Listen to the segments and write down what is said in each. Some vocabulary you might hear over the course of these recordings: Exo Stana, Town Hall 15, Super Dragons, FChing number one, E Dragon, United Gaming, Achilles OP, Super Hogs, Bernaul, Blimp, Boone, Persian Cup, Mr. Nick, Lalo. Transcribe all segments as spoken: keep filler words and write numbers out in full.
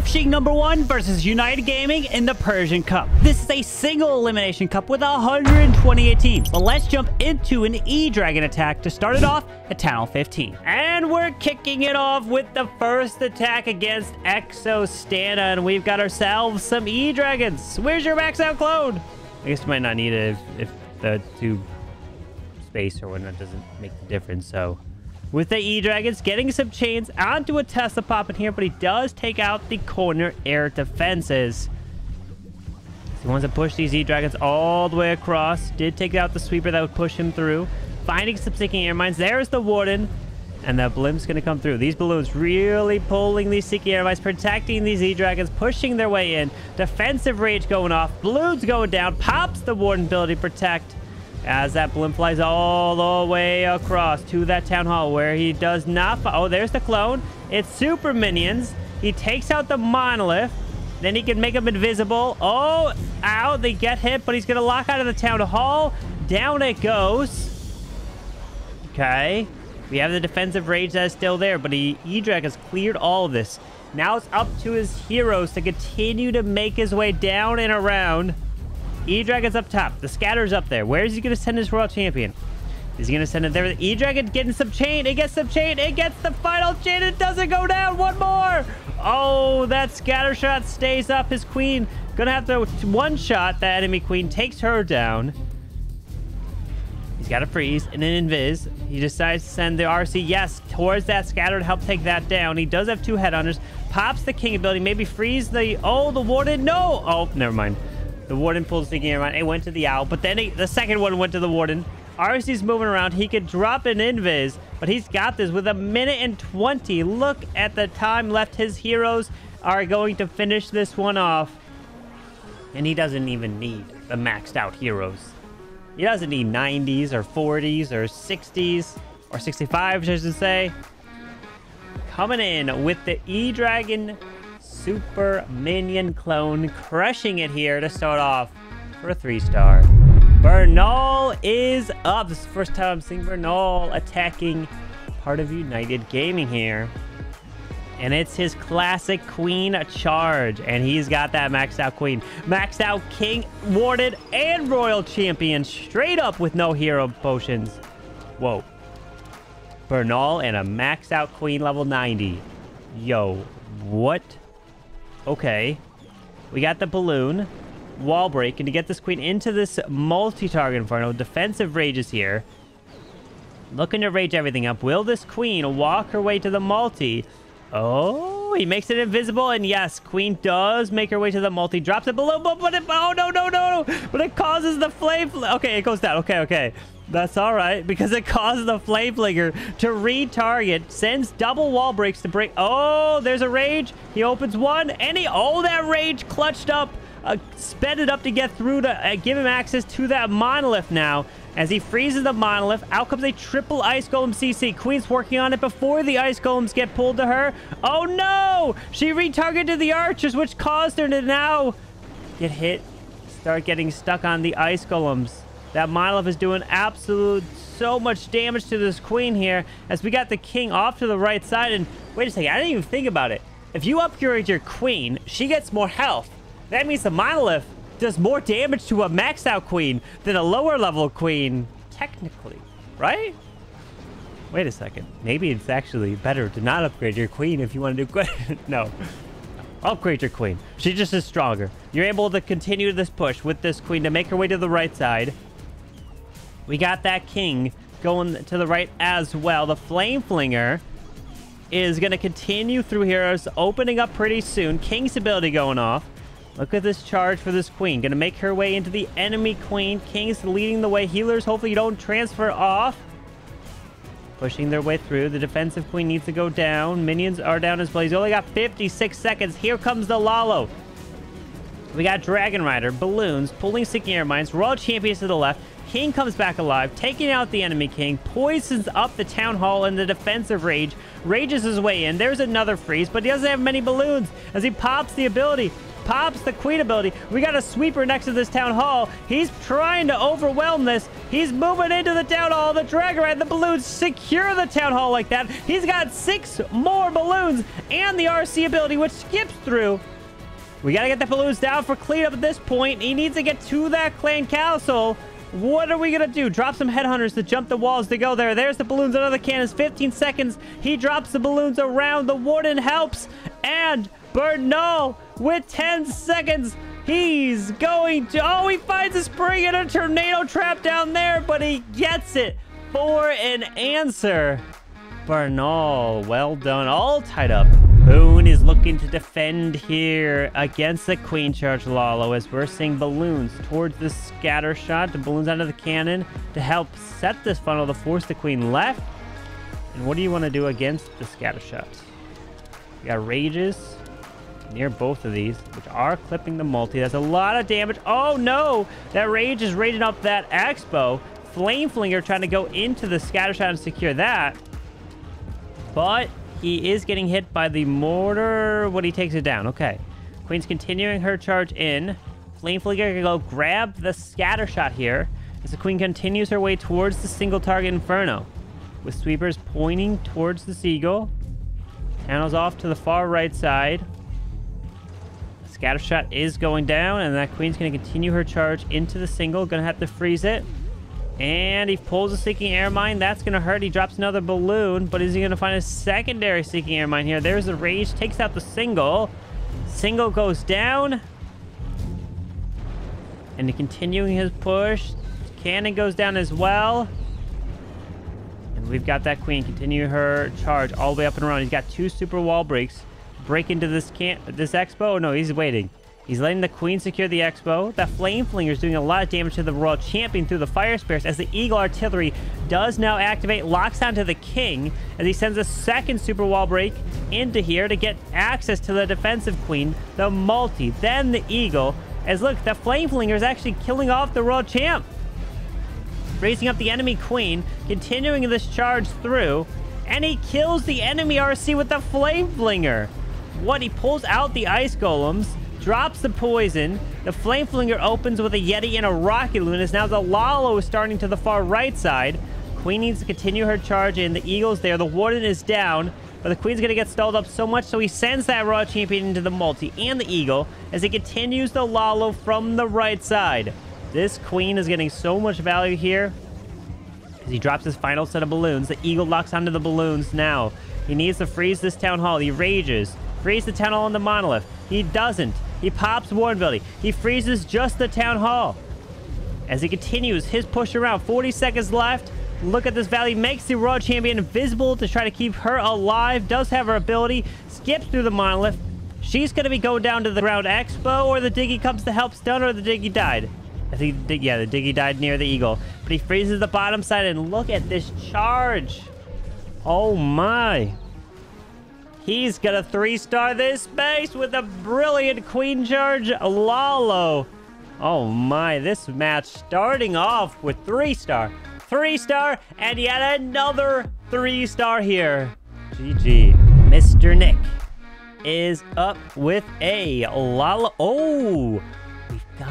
FChing number one versus United Gaming in the Persian Cup. This is a single elimination cup with one hundred twenty-eight teams. But let's jump into an E Dragon attack to start it off at Town Hall fifteen. And we're kicking it off with the first attack against Exo Stana, and we've got ourselves some E Dragons. Where's your max out clone? I guess you might not need it if, if the two space or whatnot doesn't make the difference. So with the E-Dragons getting some chains onto a Tesla Pop in here, but he does take out the corner air defenses. He wants to push these E-Dragons all the way across. Did take out the sweeper that would push him through. Finding some sinking air mines. There's the warden. And that blimp's going to come through. These balloons really pulling these sinking air mines, protecting these E-Dragons, pushing their way in. Defensive rage going off. Balloons going down. Pops the warden ability protect, as that blimp flies all the way across to that town hall where he does not... Oh, there's the clone. It's super minions. He takes out the monolith. Then he can make them invisible. Oh, ow, they get hit, but he's going to lock out of the town hall. Down it goes. Okay. We have the defensive rage that is still there, but he, E-Drag has cleared all of this. Now it's up to his heroes to continue to make his way down and around. E-Dragon's up top. The Scatter's up there. Where is he going to send his Royal Champion? Is he going to send it there? E-Dragon getting some chain. It gets some chain. It gets the final chain. It doesn't go down. One more. Oh, that Scatter shot stays up. His queen going to have to one-shot that enemy queen. Takes her down. He's got to freeze and then invis. He decides to send the R C, yes, towards that Scatter to help take that down. He does have two headhunters. Pops the king ability. Maybe freeze the... Oh, the warden. No. Oh, never mind. The warden pulls the game around. It went to the owl, but then he, the second one went to the warden. R C is moving around. He could drop an invis, but he's got this with a minute and twenty. Look at the time left. His heroes are going to finish this one off, and he doesn't even need the maxed out heroes. He doesn't need nineties or forties or sixties or sixty-fives, I should say. Coming in with the E Dragon super minion clone, crushing it here to start off for a three star. Bernaul is up. This is the first time I'm seeing Bernaul attacking part of United Gaming here, and it's his classic queen charge, and he's got that maxed out queen, maxed out king, warded, and royal champion straight up with no hero potions. Whoa. Bernaul and a maxed out queen level ninety. Yo, what? Okay, we got the balloon wall break, and to get this queen into this multi-target inferno, defensive rage is here, looking to rage everything up. Will this queen walk her way to the multi? Oh, he makes it invisible, and yes, queen does make her way to the multi, drops it below, but it, oh no no no but it causes the flame. Okay, it goes down. Okay okay, that's all right, because it causes the flame flinger to retarget, sends double wall breaks to break. Oh, there's a rage. He opens one, and he, oh, that rage clutched up, uh, sped it up to get through to uh, give him access to that monolith now. As he freezes the monolith, out comes a triple ice golem C C. Queen's working on it before the ice golems get pulled to her. Oh no! She retargeted the archers, which caused her to now get hit, start getting stuck on the ice golems. That monolith is doing absolute so much damage to this queen here, as we got the king off to the right side. And wait a second, I didn't even think about it. If you upgrade your queen, she gets more health. That means the monolith does more damage to a maxed out queen than a lower level queen, technically, right? Wait a second, maybe it's actually better to not upgrade your queen if you want to do good. No. Upgrade your queen. She just is stronger. You're able to continue this push with this queen to make her way to the right side. We got that king going to the right as well. The flame flinger is going to continue through here. It's opening up pretty soon. King's ability going off. Look at this charge for this queen. Going to make her way into the enemy queen. King's leading the way. Healers, hopefully you don't transfer off. Pushing their way through. The defensive queen needs to go down. Minions are down as well. He's only got fifty-six seconds. Here comes the Lalo. We got Dragon Rider, balloons, pulling sinking air mines, Royal Champions to the left. King comes back alive, taking out the enemy king, poisons up the town hall in the defensive rage, rages his way in. There's another freeze, but he doesn't have many balloons as he pops the ability. pops the queen ability. We got a sweeper next to this town hall. He's trying to overwhelm this. He's moving into the town hall. The Dragonite, the balloons secure the town hall like that. He's got six more balloons and the R C ability, which skips through. We got to get the balloons down for cleanup at this point. He needs to get to that clan castle. What are we going to do? Drop some headhunters to jump the walls to go there. There's the balloons. Another cannon. fifteen seconds. He drops the balloons around. The warden helps. And Bernaul with ten seconds. He's going to... Oh, he finds a spring and a tornado trap down there. But he gets it for an answer. Bernaul, well done. All tied up. Boone is looking to defend here against the Queen Charge Lalo as we're seeing balloons towards the scatter shot. The balloons out of the cannon to help set this funnel to force the Queen left. And what do you want to do against the scatter shot? We got rages near both of these, which are clipping the multi. That's a lot of damage. Oh no! That rage is raging up that expo. Flame Flinger trying to go into the scatter shot and secure that. But he is getting hit by the mortar when he takes it down. Okay. Queen's continuing her charge in. Flame Flinger can go grab the scatter shot here as the Queen continues her way towards the single target Inferno with sweepers pointing towards the Seagull. Channels off to the far right side. Scatter shot is going down and that Queen's going to continue her charge into the single. Going to have to freeze it. And he pulls a Seeking Air Mine. That's going to hurt. He drops another balloon, but is he going to find a secondary Seeking Air Mine here? There's the rage. Takes out the single. Single goes down. And continuing his push. Cannon goes down as well. And we've got that Queen continue her charge all the way up and around. He's got two super wall breaks. Break into this can this expo. Oh, no, he's waiting. He's letting the Queen secure the expo. That Flame Flinger is doing a lot of damage to the Royal Champion through the Fire Spears as the Eagle Artillery does now activate, locks onto the King as he sends a second Super Wall Break into here to get access to the defensive Queen, the Multi, then the Eagle. As look, the Flame Flinger is actually killing off the Royal Champ. Raising up the enemy Queen, continuing this charge through, and he kills the enemy R C with the Flame Flinger. What, he pulls out the Ice Golems, drops the poison. The Flame Flinger opens with a Yeti and a Rocket Loon. Now the Lalo is starting to the far right side. Queen needs to continue her charge in. The Eagle's there. The Warden is down. But the Queen's going to get stalled up so much, so he sends that Royal Champion into the Multi and the Eagle as he continues the Lalo from the right side. This Queen is getting so much value here as he drops his final set of balloons. The Eagle locks onto the balloons now. He needs to freeze this Town Hall. He rages. Freeze the Town Hall on the Monolith. He doesn't. He pops Warden ability. He freezes just the Town Hall. As he continues his push around, forty seconds left. Look at this valley. Makes the Royal Champion invisible to try to keep her alive. Does have her ability. Skips through the Monolith. She's going to be going down to the ground expo, or the Diggy comes to help stun, or the Diggy died. I think, yeah, the Diggy died near the Eagle. But he freezes the bottom side, and look at this charge. Oh my. He's gonna three-star this base with a brilliant Queen Charge Lalo. Oh my, this match starting off with three-star. Three-star and yet another three-star here. G G. Mister Nick is up with a Lalo. Oh, we've got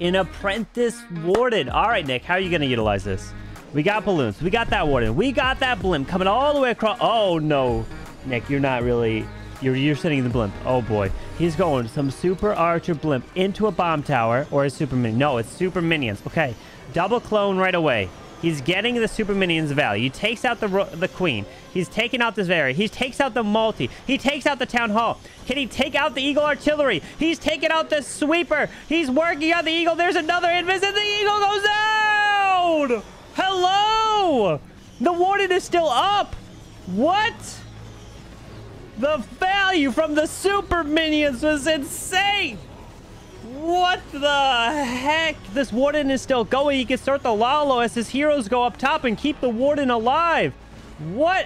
an Apprentice Warden. All right, Nick, how are you gonna utilize this? We got balloons. We got that Warden. We got that Blimp coming all the way across. Oh, no. Nick, you're not really... You're, you're sitting in the Blimp. Oh, boy. He's going some Super Archer Blimp into a Bomb Tower or a Super Minion. No, it's Super Minions. Okay. Double Clone right away. He's getting the Super Minions value. He takes out the the Queen. He's taking out this area. He takes out the Multi. He takes out the Town Hall. Can he take out the Eagle Artillery? He's taking out the Sweeper. He's working on the Eagle. There's another Invis, and the Eagle goes out! Hello! The Warden is still up! What? The value from the Super Minions was insane! What the heck? This Warden is still going. He can start the Lalo as his heroes go up top and keep the Warden alive. What?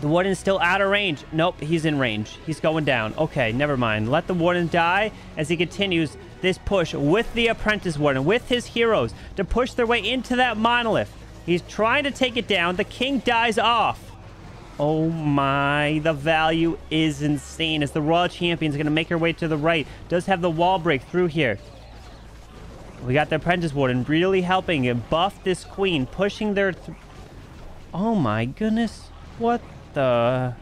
The Warden's still out of range. Nope, he's in range. He's going down. Okay, never mind. Let the Warden die as he continues this push with the Apprentice Warden, with his heroes, to push their way into that Monolith. He's trying to take it down. The King dies off. Oh my, the value is insane. As the Royal Champions are going to make her way to the right. Does have the wall break through here. We got the Apprentice Warden really helping him buff this queen, pushing their... Th oh my goodness. What the...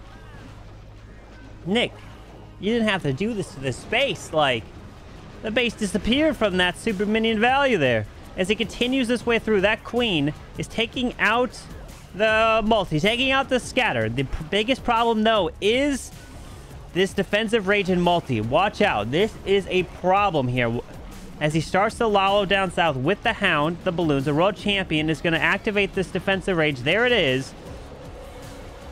Nick, you didn't have to do this to this space. Like, the base disappeared from that super minion value there. As he continues this way through, that queen is taking out the multi, taking out the scatter. The biggest problem, though, is this defensive rage in multi. Watch out. This is a problem here. As he starts to Lalo down south with the Hound, the balloons, the World Champion is going to activate this defensive rage. There it is.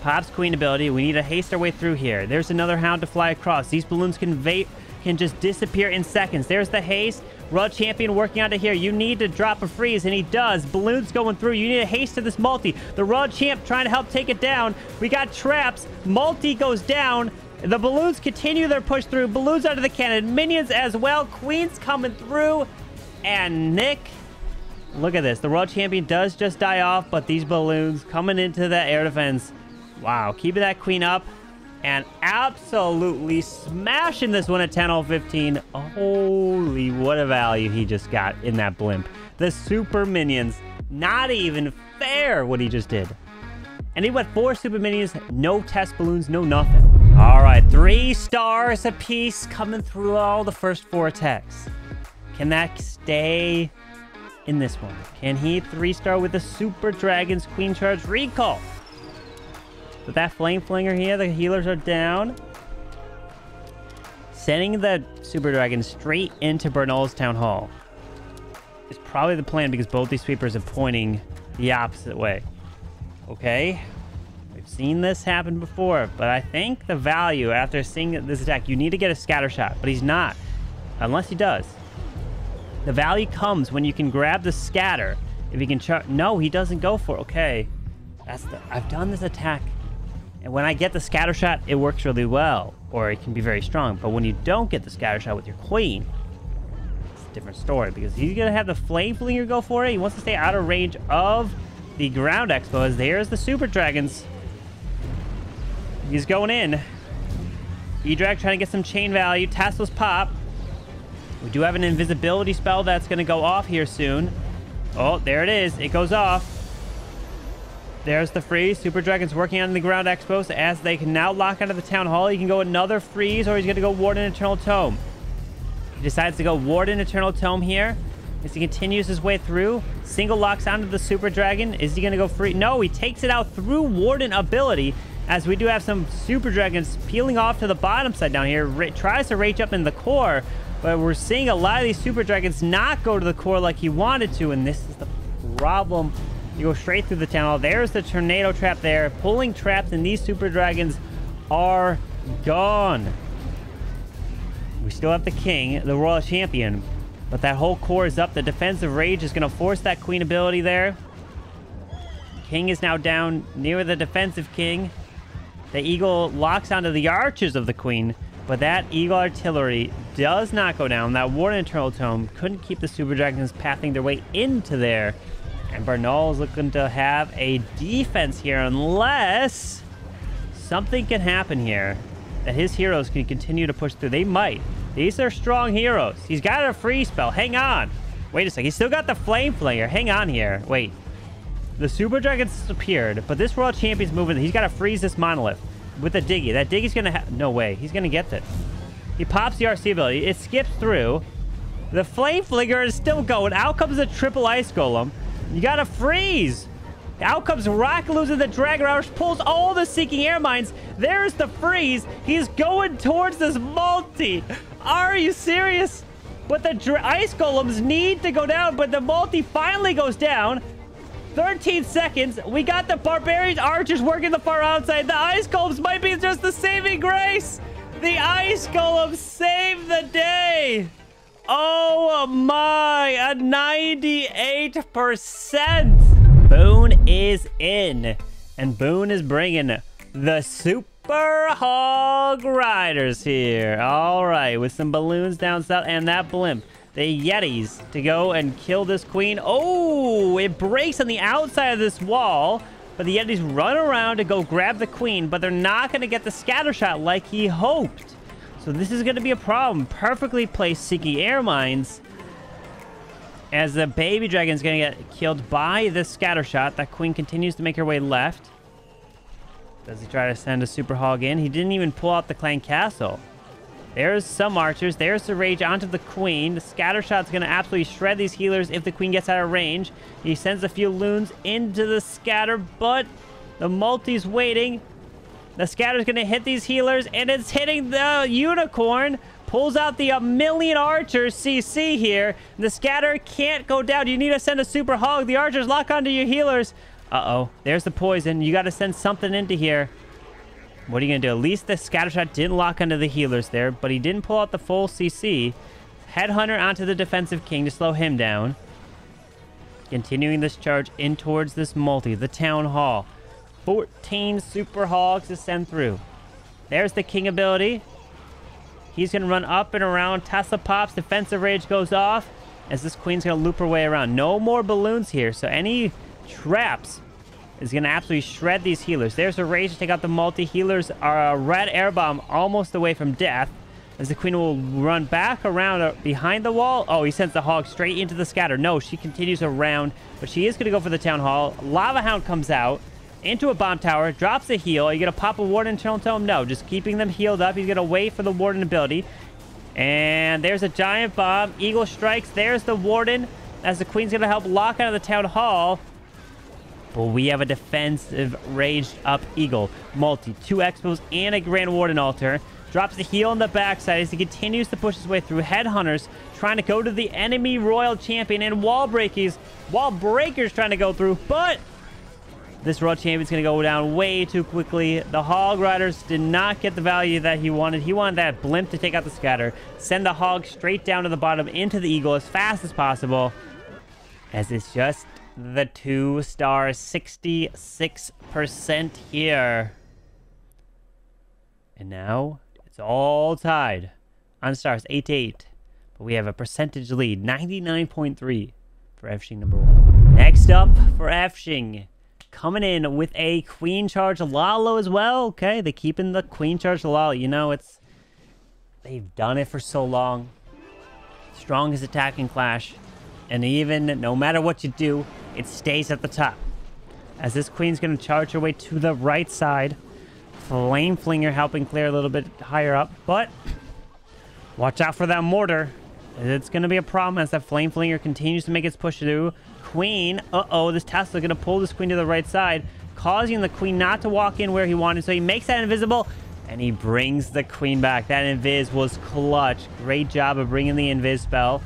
Pop's queen ability. We need to haste our way through here. There's another Hound to fly across. These balloons can vape, can just disappear in seconds. There's the haste. World Champion working out of here. You need to drop a freeze, and he does. Balloons going through. You need a haste to this multi. The World Champ trying to help take it down. We got traps. Multi goes down. The balloons continue their push through. Balloons under the cannon. Minions as well. Queen's coming through. And Nick, look at this. The World Champion does just die off, but these balloons coming into that air defense. Wow. Keeping that queen up and absolutely smashing this one at Town Hall fifteen. Holy, what a value he just got in that blimp. The super minions. Not even fair what he just did. And he went four super minions. No test balloons. No nothing. All right, three stars apiece coming through all the first four attacks. Can that stay in this one? Can he three-star with the Super Dragon's Queen Charge Recall? With that Flame Flinger here, the healers are down. Sending the Super Dragon straight into Bernaul's Town Hall is probably the plan because both these sweepers are pointing the opposite way. Okay. Seen this happen before, but I think the value after seeing this attack, you need to get a scatter shot, but he's not, unless he does. The value comes when you can grab the scatter. If he can char- no, he doesn't go for it. Okay, that's the, I've done this attack, and when I get the scatter shot, it works really well, or it can be very strong. But when you don't get the scatter shot with your queen, it's a different story, because he's gonna have the Flame Flinger go for it. He wants to stay out of range of the ground expo, as there's the Super Dragons. He's going in. E Drag trying to get some chain value. Tassel's pop. We do have an invisibility spell that's going to go off here soon. Oh, there it is. It goes off. There's the freeze. Super Dragon's working on the ground expos as they can now lock onto the Town Hall. He can go another freeze, or he's going to go Warden Eternal Tome. He decides to go Warden Eternal Tome here as he continues his way through. Single locks onto the Super Dragon. Is he going to go free? No, he takes it out through Warden ability. As we do have some Super Dragons peeling off to the bottom side down here. Ra- tries to rage up in the core, but we're seeing a lot of these Super Dragons not go to the core like he wanted to, and this is the problem. You go straight through the Town Hall. There's the tornado trap there, pulling traps, and these Super Dragons are gone. We still have the King, the Royal Champion, but that whole core is up. The defensive rage is gonna force that Queen ability there. King is now down near the defensive King. The eagle locks onto the archers of the queen, but that eagle artillery does not go down. That Warden Eternal Tome couldn't keep the Super Dragons pathing their way into there. And Bernaul is looking to have a defense here unless something can happen here that his heroes can continue to push through. They might. These are strong heroes. He's got a free spell. Hang on. Wait a second. He's still got the Flame Flinger. Hang on here. Wait. The Super Dragon's disappeared, but this World Champion's moving. He's got to freeze this Monolith with a Diggy. That Diggy's going to have... No way. He's going to get this. He pops the R C ability. It skips through. The Flame Flinger is still going. Out comes the triple Ice Golem. You got to freeze. Out comes Rock losing the Dragon Rush. Pulls all the Seeking Air Mines. There's the freeze. He's going towards this multi. Are you serious? But the dr Ice Golems need to go down, but the multi finally goes down. thirteen seconds. We got the Barbarian Archers working the far outside. The Ice Golems might be just the saving grace. The Ice Golems save the day. Oh my, a ninety-eight percent. Boone is in, and Boone is bringing the Super Hog Riders here. All right, with some balloons down south and that blimp. The Yetis to go and kill this queen. Oh, it breaks on the outside of this wall. But the Yetis run around to go grab the queen, but they're not going to get the scatter shot like he hoped. So this is going to be a problem. Perfectly placed Seeking Air Mines, as the baby dragon's going to get killed by this scatter shot. That queen continues to make her way left. Does he try to send a super hog in? He didn't even pull out the clan castle. There's some archers. There's the rage onto the queen. The scatter shot's going to absolutely shred these healers if the queen gets out of range. He sends a few loons into the scatter, but the multi's waiting. The scatter's going to hit these healers, and it's hitting the unicorn. Pulls out the a million archers C C here. The scatter can't go down. You need to send a super hog. The archers lock onto your healers. Uh-oh. There's the poison. You got to send something into here. What are you going to do? At least the scatter shot didn't lock onto the healers there, but he didn't pull out the full C C. Headhunter onto the defensive king to slow him down. Continuing this charge in towards this multi, the town hall. fourteen super hogs to send through. There's the king ability. He's going to run up and around. Tesla pops. Defensive rage goes off as this queen's going to loop her way around. No more balloons here. So any traps is going to absolutely shred these healers. There's a rage to take out the multi. Healers are a red air bomb almost away from death as the queen will run back around behind the wall. Oh, he sends the hog straight into the scatter. No, she continues around, but she is going to go for the town hall. Lava Hound comes out into a bomb tower, drops a heal. Are you going to pop a warden internal tome? No, just keeping them healed up. He's going to wait for the warden ability. And there's a giant bomb. Eagle strikes. There's the warden as the queen's going to help lock out of the town hall. But we have a defensive raged up eagle. Multi, two expos, and a grand warden altar. Drops the heal on the backside as he continues to push his way through headhunters, trying to go to the enemy royal champion, and wall breakers, wall breakers trying to go through, but this Royal Champion's going to go down way too quickly. The Hog Riders did not get the value that he wanted. He wanted that blimp to take out the scatter. Send the hog straight down to the bottom into the eagle as fast as possible. As it's just the two-star sixty-six percent here. And now it's all tied on stars eight to eight. But we have a percentage lead, ninety-nine point three for FChing number one. Next up for FChing, coming in with a queen charge Lalo as well. Okay, they're keeping the queen charge Lalo. You know, it's, they've done it for so long. Strongest attacking clash. And even no matter what you do, it stays at the top. As this queen's going to charge her way to the right side. Flame Flinger helping clear a little bit higher up. But watch out for that mortar. It's going to be a problem as that Flame Flinger continues to make its push through. Queen, uh-oh, this Tesla is going to pull this queen to the right side, causing the queen not to walk in where he wanted. So he makes that invisible, and he brings the queen back. That invis was clutch. Great job of bringing the invis spell.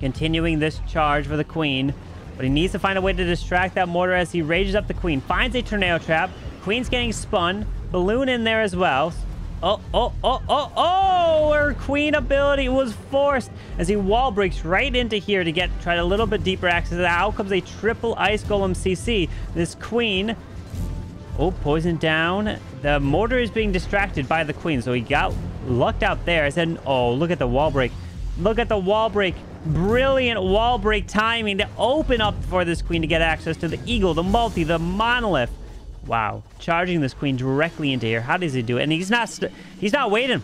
Continuing this charge for the queen, but he needs to find a way to distract that mortar as he rages up the queen. Finds a tornado trap. Queen's getting spun. Balloon in there as well. Oh, oh, oh, oh, oh! Her queen ability was forced as he wall breaks right into here to get try a little bit deeper access. Out comes a triple ice golem C C. This queen, oh, poison down. The mortar is being distracted by the queen, so he got lucked out there. I said, oh, look at the wall break. Look at the wall break. Brilliant wall break timing to open up for this queen to get access to the eagle, the multi, the monolith. Wow, charging this queen directly into here. How does he do it? And he's not st he's not waiting.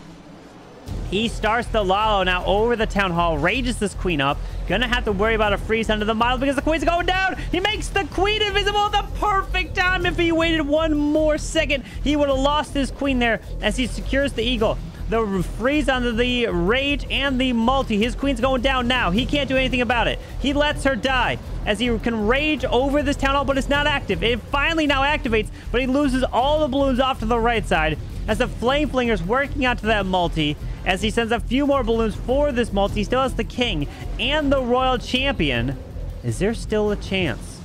He starts the Lalo now over the town hall, rages this queen up. Gonna have to worry about a freeze under the model because the queen's going down. He makes the queen invisible at the perfect time. If he waited one more second, he would have lost his queen there as he secures the eagle. The freeze under the rage and the multi. His queen's going down now. He can't do anything about it. He lets her die as he can rage over this town hall, but it's not active. It finally now activates, but he loses all the balloons off to the right side as the Flame Flinger's working onto that multi as he sends a few more balloons for this multi. He still has the king and the royal champion. Is there still a chance?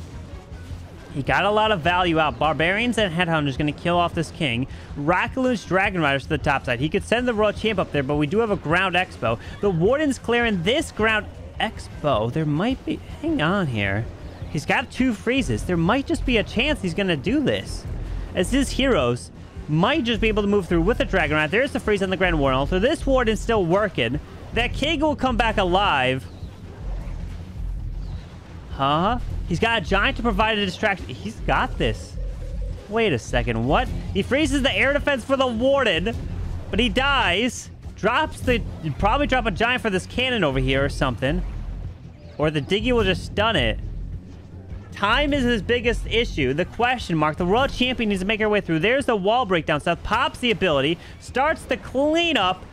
He got a lot of value out. Barbarians and Headhunter's going to kill off this king. Rakaloon's Dragon Riders to the top side. He could send the Royal Champ up there, but we do have a Ground Expo. The Warden's clearing this Ground Expo. There might be... Hang on here. He's got two freezes. There might just be a chance he's going to do this, as his heroes might just be able to move through with the Dragon Rider. There's the freeze on the Grand Warden Altar. This Warden's still working. That king will come back alive. Huh? He's got a giant to provide a distraction. He's got this. Wait a second. What? He freezes the air defense for the warden, but he dies. Drops the... You'd probably drop a giant for this cannon over here or something. Or the diggy will just stun it. Time is his biggest issue. The question mark. The world champion needs to make her way through. There's the wall breakdown stuff. Pops the ability. Starts the cleanup.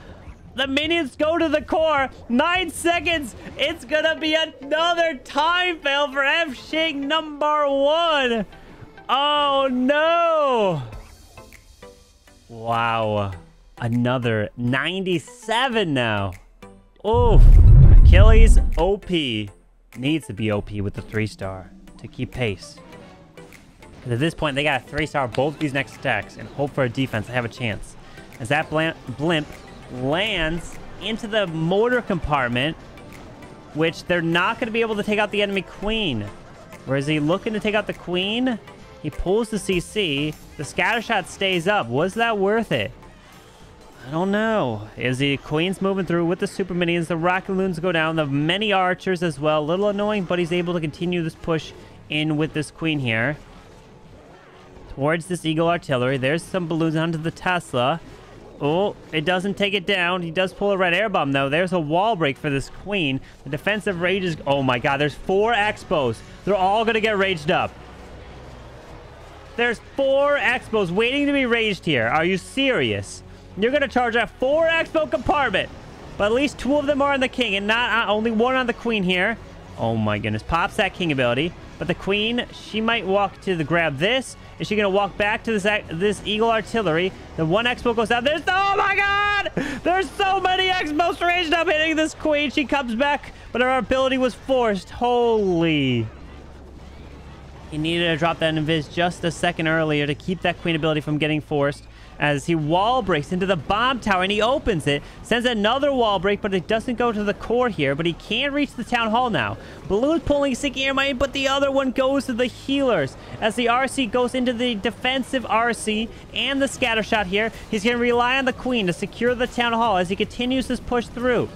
The minions go to the core. Nine seconds. It's going to be another time fail for FChing number one. Oh, no. Wow. Another ninety-seven now. Oof. Achilles O P. Needs to be O P with the three-star to keep pace. Because at this point, they got a three-star both these next attacks and hope for a defense to have a chance. As that blimp lands into the motor compartment, which they're not going to be able to take out the enemy queen. Or is he looking to take out the queen? He pulls the C C. The scatter shot stays up. Was that worth it? I don't know. Is the queen's moving through with the super minions? The rocket loons go down. The many archers as well. A little annoying, but he's able to continue this push in with this queen here. Towards this eagle artillery. There's some balloons onto the Tesla. Oh, it doesn't take it down. He does pull a red air bomb, though. There's a wall break for this queen. The defensive rage is... Oh, my God. There's four expos. They're all going to get raged up. There's four expos waiting to be raged here. Are you serious? You're going to charge at four expo compartment. But at least two of them are on the king and not uh, only one on the queen here. Oh, my goodness. Pops that king ability. But the queen, she might walk to the grab this. Is she going to walk back to this this eagle artillery? The one expo goes out. There's... Oh, my God! There's so many expos raged up hitting this queen. She comes back, but her ability was forced. Holy. He needed to drop that invis just a second earlier to keep that queen ability from getting forced. As he wall breaks into the bomb tower and he opens it. Sends another wall break, but it doesn't go to the core here. But he can reach the town hall now. Balloon's pulling sinking air mine, but the other one goes to the healers. As the R C goes into the defensive R C and the scatter shot here. He's going to rely on the queen to secure the town hall as he continues his push through.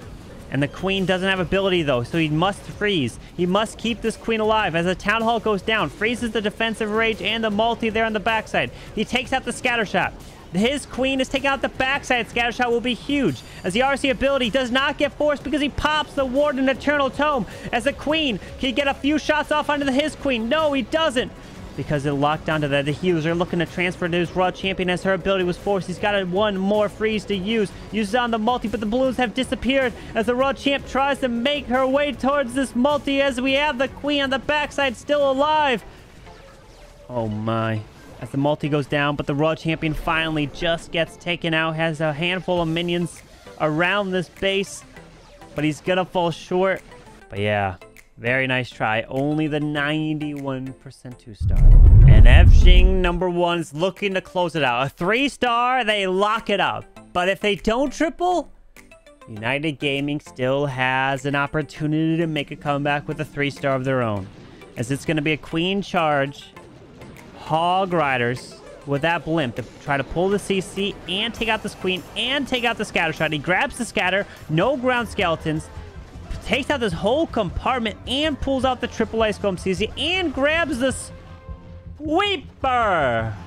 And the queen doesn't have ability though, so he must freeze. He must keep this queen alive as the town hall goes down. Freezes the defensive rage and the multi there on the backside. He takes out the scatter shot. His queen is taking out the backside. Scatter shot will be huge as the R C ability does not get forced because he pops the warden eternal tome. As the queen can get a few shots off onto the, his queen. No, he doesn't because it locked onto that. The healers are looking to transfer to his raw champion as her ability was forced. He's got a one more freeze to use. Uses on the multi, but the balloons have disappeared as the raw champ tries to make her way towards this multi as we have the queen on the backside still alive. Oh my. As the multi goes down, but the Raw Champion finally just gets taken out. Has a handful of minions around this base, but he's going to fall short. But yeah, very nice try. Only the ninety-one percent two-star. And FChing number one is looking to close it out. A three-star, they lock it up. But if they don't triple, United Gaming still has an opportunity to make a comeback with a three-star of their own. As it's going to be a queen charge... Hog Riders with that blimp to try to pull the C C and take out this queen and take out the scatter shot. He grabs the scatter, no ground skeletons, takes out this whole compartment and pulls out the triple ice comb C C and grabs this sweeper.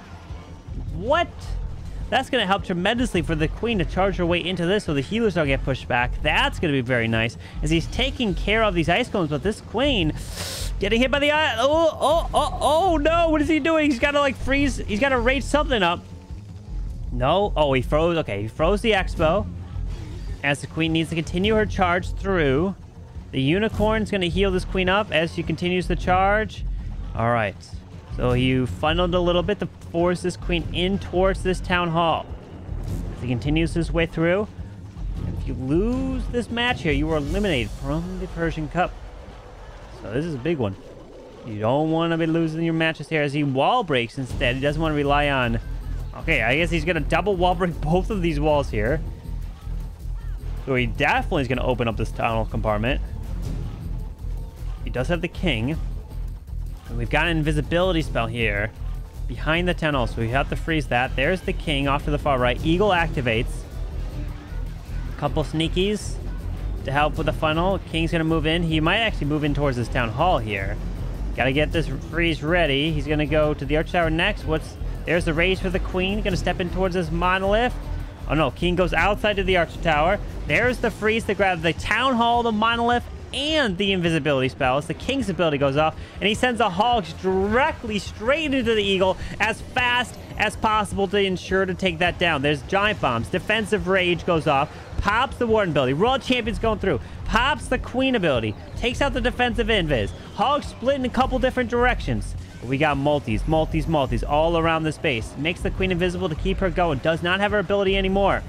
What? That's going to help tremendously for the queen to charge her way into this so the healers don't get pushed back. That's going to be very nice as he's taking care of these ice cones, but this queen... Getting hit by the eye. Oh, oh, oh, oh, no. What is he doing? He's got to, like, freeze. He's got to rage something up. No. Oh, he froze. Okay, he froze the expo. As the queen needs to continue her charge through. The unicorn's going to heal this queen up as she continues the charge. All right. So he funneled a little bit to force this queen in towards this town hall. As he continues his way through. If you lose this match here, you are eliminated from the Persian Cup. So this is a big one. You don't want to be losing your matches here as he wall breaks instead. He doesn't want to rely on... Okay, I guess he's going to double wall break both of these walls here. So he definitely is going to open up this tunnel compartment. He does have the king. And we've got an invisibility spell here behind the tunnel. So we have to freeze that. There's the king off to the far right. Eagle activates. A couple sneakies to help with the funnel. King's gonna move in. He might actually move in towards this town hall here. Gotta get this freeze ready. He's gonna go to the Arch Tower next. What's there's the raise for the Queen. Gonna step in towards this monolith. Oh no, King goes outside to the Archer Tower. There's the freeze to grab the Town Hall, the monolith, and the invisibility spells. The King's ability goes off, and he sends the Hog directly straight into the Eagle as fast as possible to ensure to take that down. There's Giant Bombs. Defensive Rage goes off. Pops the Warden ability. Royal Champion's going through. Pops the Queen ability. Takes out the defensive invis. Hog split in a couple different directions. We got multis, multis, multis all around the space. Makes the Queen invisible to keep her going. Does not have her ability anymore.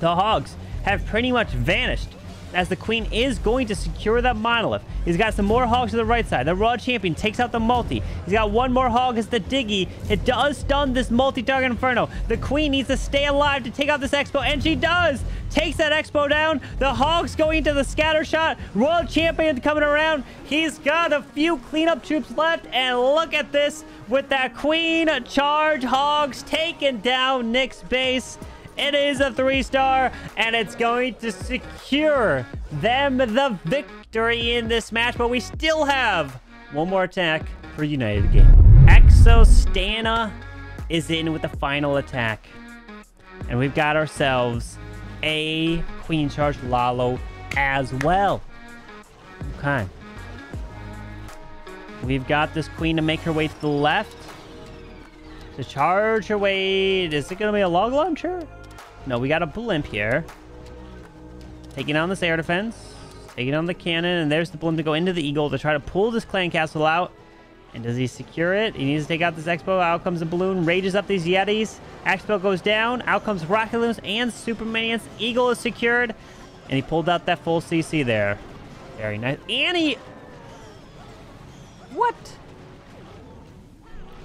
The Hogs have pretty much vanished as the Queen is going to secure that monolith. He's got some more Hogs to the right side. The Royal Champion takes out the multi. He's got one more Hog as the Diggy. It does stun this multi-target Inferno. The Queen needs to stay alive to take out this Expo, and she does! Takes that Expo down. The Hogs going into the scatter shot. Royal Champion coming around. He's got a few cleanup troops left, and look at this with that Queen charge. Hogs taking down Nick's base. It is a three-star, and it's going to secure them the victory in this match, but we still have one more attack for United Gaming. Exo Stana is in with the final attack, and we've got ourselves a Queen Charge Lalo as well. Okay. We've got this Queen to make her way to the left, to charge her way. Is it going to be a log launcher? No, we got a blimp here. Taking on this air defense. Taking on the cannon. And there's the blimp to go into the Eagle to try to pull this clan castle out. And does he secure it? He needs to take out this Expo. Out comes the balloon. Rages up these Yetis. Expo goes down. Out comes Rocket Looms and Superman's. Eagle is secured. And he pulled out that full C C there. Very nice. And he... What?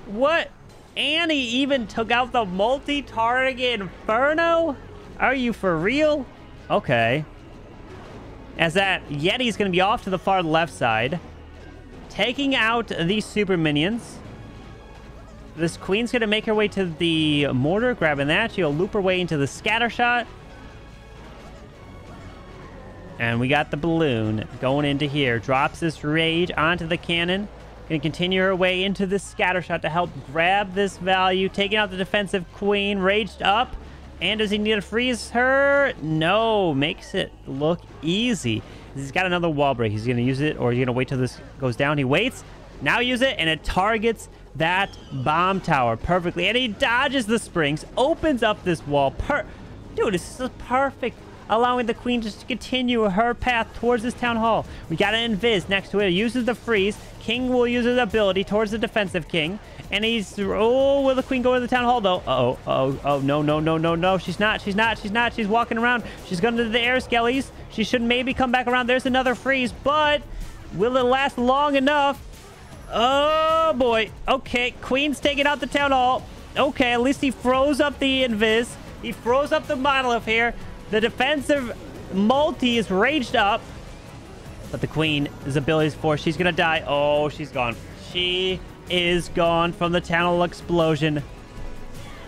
What? And he even took out the multi-target Inferno? Are you for real? Okay. As that Yeti's going to be off to the far left side. Taking out these super minions. This Queen's going to make her way to the mortar. Grabbing that. She'll loop her way into the scatter shot. And we got the balloon going into here. Drops this rage onto the cannon. Gonna continue her way into this scatter shot to help grab this value, taking out the defensive Queen, raged up. And does he need to freeze her? No, makes it look easy. He's got another wall break. He's gonna use it, or he's gonna wait till this goes down. He waits, now use it, and it targets that bomb tower perfectly. And he dodges the springs, opens up this wall. Per Dude, this is perfect. Allowing the Queen just to continue her path towards this Town Hall. We got an invis next to it. It uses the freeze. King will use his ability towards the defensive King. And he's... Oh, will the Queen go to the Town Hall, though? Uh-oh. Uh-oh. Oh, no, no, no, no, no. She's not. She's not. She's not. She's walking around. She's going to the air skellies. She should maybe come back around. There's another freeze, but will it last long enough? Oh, boy. Okay. Queen's taking out the Town Hall. Okay, at least he froze up the invis. He froze up the monolith here. The defensive multi is raged up, but the Queen's ability is forced. She's gonna die. Oh, she's gone. She is gone from the Town Hall explosion.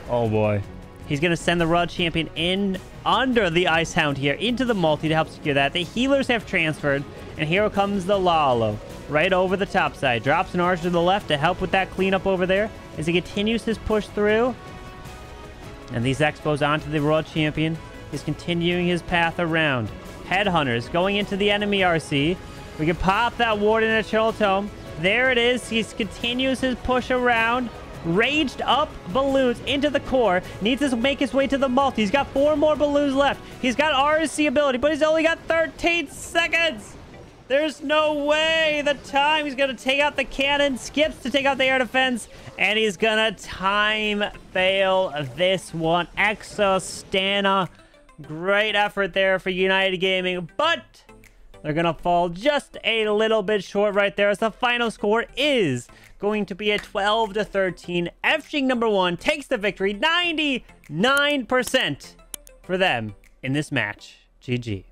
Oh boy. He's gonna send the Royal Champion in under the Ice Hound here, into the multi to help secure that. The healers have transferred, and here comes the Lalo right over the top side. Drops an archer to the left to help with that cleanup over there as he continues his push through. And these Expos onto the Royal Champion. He's continuing his path around. Headhunters going into the enemy R C. We can pop that Warden at Chill Tome. There it is. He continues his push around. Raged up balloons into the core. Needs to make his way to the multi. He's got four more balloons left. He's got R C ability, but he's only got thirteen seconds. There's no way. The time. He's going to take out the cannon. Skips to take out the air defense. And he's going to time fail this one. Exo Stana. Great effort there for United Gaming, but they're going to fall just a little bit short right there, as the final score is going to be a twelve to thirteen. FChing number one takes the victory, ninety-nine percent for them in this match. G G.